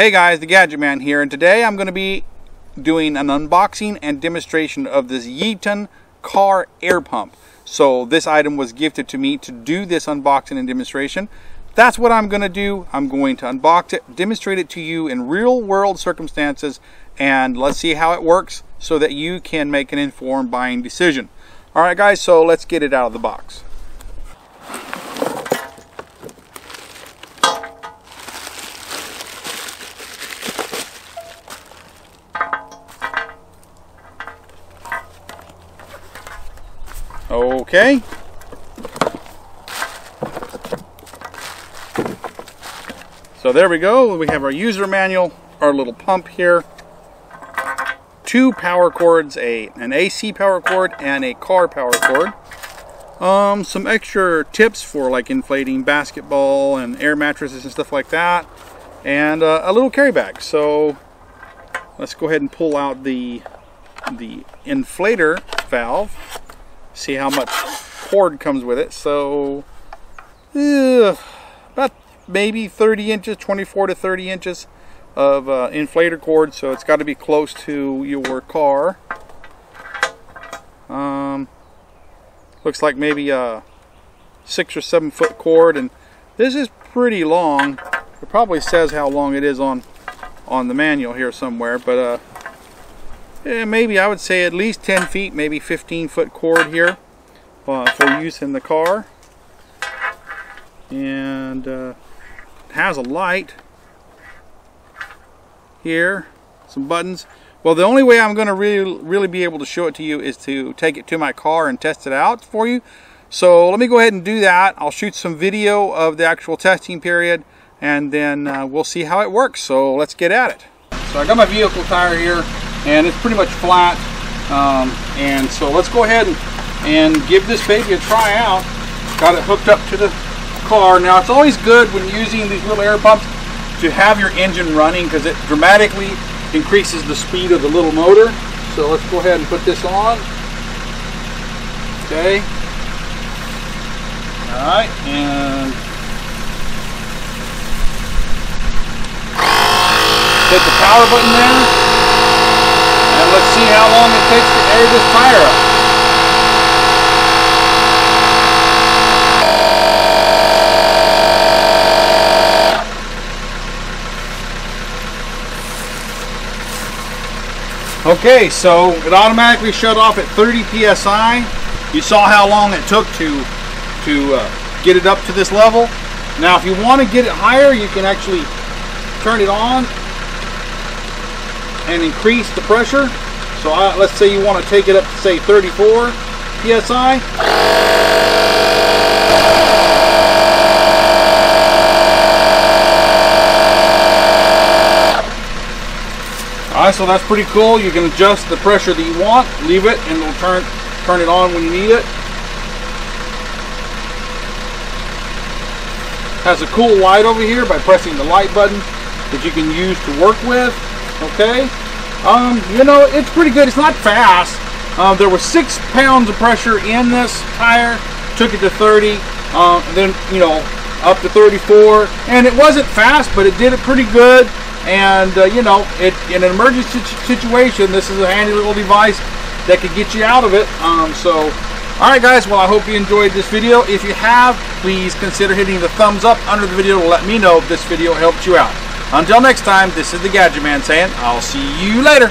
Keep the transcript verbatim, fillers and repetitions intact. Hey guys, the Gadget Man here, and today I'm going to be doing an unboxing and demonstration of this Yyton car air pump. So this item was gifted to me to do this unboxing and demonstration. That's what I'm going to do. I'm going to unbox it, demonstrate it to you in real world circumstances, and let's see how it works so that you can make an informed buying decision. Alright guys, so let's get it out of the box. Okay. So there we go. We have our user manual, our little pump here. Two power cords, a an A C power cord and a car power cord. Um, some extra tips for like inflating basketball and air mattresses and stuff like that. And uh, a little carry bag. So let's go ahead and pull out the the inflator valve. See how much cord comes with it. So uh, about maybe thirty inches, twenty-four to thirty inches of uh, inflator cord, so it's got to be close to your car. Um, looks like maybe a six or seven foot cord, and this is pretty long. It probably says how long it is on on the manual here somewhere, but uh yeah, maybe I would say at least ten feet, maybe fifteen foot cord here uh, for use in the car. And uh, it has a light here, some buttons. Well, the only way I'm going to really, really be able to show it to you is to take it to my car and test it out for you. So let me go ahead and do that. I'll shoot some video of the actual testing period, and then uh, we'll see how it works. So let's get at it. So I got my vehicle tire here, and it's pretty much flat, um, and so let's go ahead and, and give this baby a try out. Got it hooked up to the car. Now, it's always good when using these little air pumps to have your engine running, because it dramatically increases the speed of the little motor. So let's go ahead and put this on. Okay. All right, and hit the power button there. Let's see how long it takes to air this tire up. Okay, so it automatically shut off at thirty P S I. You saw how long it took to, to uh, get it up to this level. Now, if you want to get it higher, you can actually turn it on and increase the pressure. So uh, let's say you want to take it up to say thirty-four P S I. Alright, so that's pretty cool. You can adjust the pressure that you want, leave it, and it'll turn, turn it on when you need it. Has a cool light over here by pressing the light button that you can use to work with. Okay, um, you know, it's pretty good. It's not fast. Um, there was six pounds of pressure in this tire, took it to thirty, um, and then, you know, up to thirty-four, and it wasn't fast, but it did it pretty good. And uh, you know, it in an emergency situation, this is a handy little device that could get you out of it. Um, so, all right, guys. Well, I hope you enjoyed this video. If you have, please consider hitting the thumbs up under the video to let me know if this video helped you out. Until next time, this is the Gadget Man saying, I'll see you later.